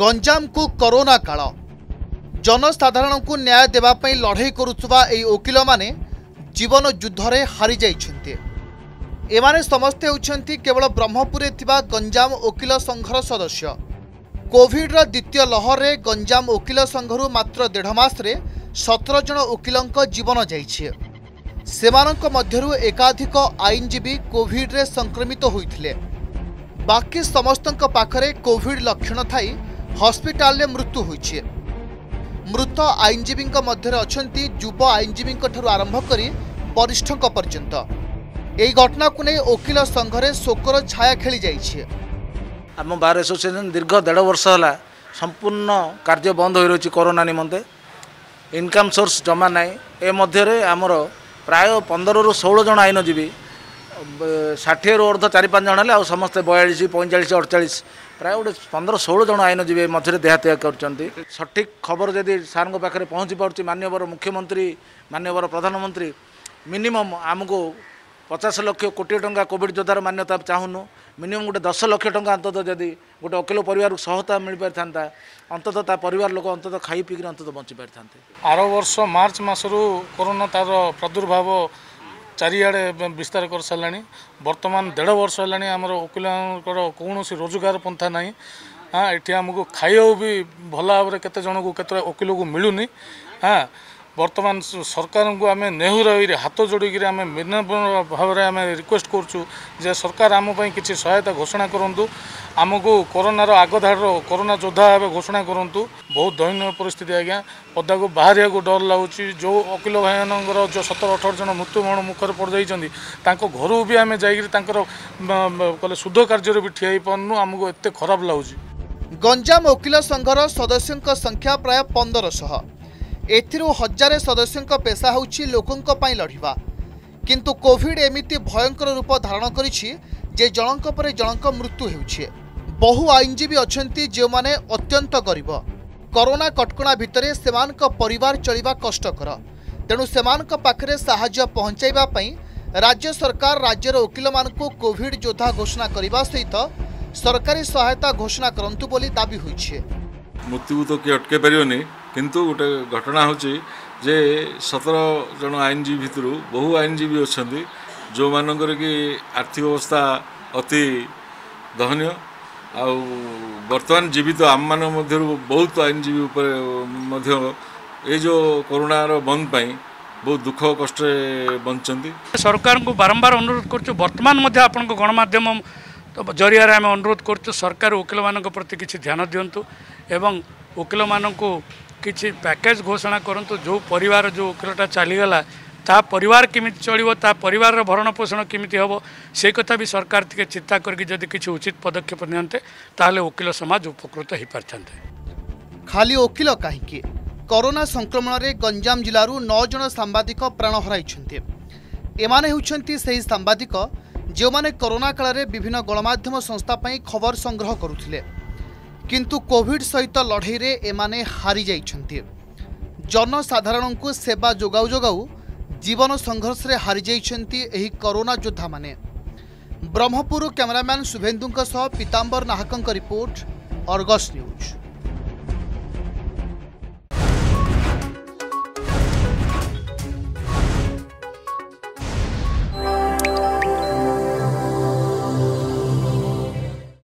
गंजाम को कोरोना काल जनसाधारण को न्याय देवाई लड़े करुकिल माने जीवन युद्ध रे हारी जाइछन्ते। एमाने समस्ते होउछन्ती केवल ब्रह्मपुर गंजाम वकिल संघर सदस्य। कोविड द्वितीय लहर रे गंजाम वकिल संघरु मात्र डेढ़ मास रे 17 जन वकिलंक जीवन जाइछे। सेमानंक मध्यरु एकाधिक आईनजीवी कोविड रे संक्रमित होइथिले। बाकी समस्तंक पाखरे कोविड लक्षण थाई हॉस्पिटल रे मृत्यु होइछे। मृत आईनजीवींक मध्यरे अछंती युवा आईनजीवींक ठरु आरंभ करी वरिष्ठंक पर्यंत। एई घटना को नै वकिल संघ रे शोकर छाया खेली जाइछे। हम बार एसोसिएशन दीर्घ डेढ़ वर्ष होला संपूर्ण कार्य बंद होई रहिछि कोरोना निमंते। इनकम सोर्स जमा नाई। ए मध्यरे हमरो प्राय 15 ରୁ 16 जन आईनजीवी 60 ରୁ अर्ध 4-5 जन है। समस्ते 42 45 48 प्राय गोटे 15 16 जन आईनजीवी मध्य देहात्याग करछन्ति। सठिक खबर जदि सारंको पाखरे पहुँची पार्टी माननीय मुख्यमंत्री माननीय प्रधानमंत्री मिनिमम आमको 50 लक्ष कोटी टंका कोविड योद्धार मान्यता चाहूनु। मिनिमम गोटे 10 लक्ष टंका अंतत जदि गोटे वकिल परिवार सहायता मिल पारिथान्ता अंतत ता परिवार लोक अंतत खाई पीकर अंतत बंची पारिथान्ते। आर वर्ष मार्च मासरू कोरोना तार प्रादुर्भाव चारिआडे विस्तार कर साराणी। बर्तमान डेढ़ वर्ष है आम वकिल कौन रोजगार पंथा ना। हाँ ये आमको खाइबा भी भल भाव केत जन को कत वकिल को मिलूनी। हाँ बर्तमान सरकार को आम नेहुर हाथ जोड़क विनम्र भाव में आम रिक्वेस्ट करुँ सरकार आमपाई किसी सहायता घोषणा करूँ। आमको कोरोनार आगधाड़ कोरोना योद्धा भाव घोषणा करूँ। बहुत दयनीय परिस्थिति आज्ञा। पदा को बाहर को डर लगुच। जो वकिल भाई जो 17-18 जन मृत्युवरण मुखर पड़ जाइए घर भी आम जाकर शुद्ध कार्य भी ठिया पार्नु। आमको एत खराब लगुच। गंजाम वकिल संघर सदस्यों संख्या प्राय 1500। एथिरु 1000 सदस्यों पेशा होउछि लोकंक पई लढिबा। किंतु कोविड एमिति भयंकर रूप धारण करिछि जे जनक परे जनक मृत्यु हेउछि। बहु आईनजीवी अछंती जे माने अत्यंत गरीब। कोरोना कटकणा भितरे सेमानक परिवार चलिबा कष्टकर। तेणु सेमानक पाखरे सहायता पहुंचाइबा पई राज्य सरकार राज्यर वकिल मानकु कोविड योद्धा घोषणा करबा सहित सरकारी सहायता घोषणा करंतु बोली दाबी होइछि। मृत्यु तो के अटके परियोनी किंतु गोटे घटना होची जे 17 जन आईनजीवी भितर बहु आईनजीवी अच्छा जो मानकर कि आर्थिक अवस्था अति दहनीय। आ बर्तमान जीवित आम मान मध्य बहुत आईनजीवी ये जो कोरोनार बंद पाई बहुत दुख कष्ट बंचंती। सरकार को बारंबार अनुरोध करछु। वर्तमान मध्य आपन को गणमाध्यम जरिया आम अनुरोध करछु सरकार वकिल मान प्रति किसी ध्यान दिंतु एवं वकिल मान को किसी पैकेज घोषणा करंतु। जो परिवार जो वकिलटा चलीगला ता परिवार केमिति चलिबो ता परिवार भरण पोषण केमिति हेबो से कथा भी सरकार टिके चिंता करके जदि किसी उचित पदक्षेप नियंते ताले वकिल समाज उपकृत हो पारथन्ते। खाली वकिल काहेकि कोरोना संक्रमण रे गंजाम जिल्लारू 9 जन सांबादिक प्राण हराइछन्ते। एमाने होउछन्ती सेही सांबादिक जो माने कोरोना काल रे विभिन्न गणमाध्यम संस्था पई खबर संग्रह करुथिले। किंतु कोविड सहित लड़ई रे एमाने हारी जाइछन्ती। जनसाधारण को सेवा जोगाऊ जोगाऊ जीवन संघर्ष रे हारी जाइछन्ती एही कोरोना योद्धा माने। ब्रह्मपुर कैमरामैन शुभेन्दुंक सह पीतांबर नाहकंक रिपोर्ट, आर्गस न्यूज।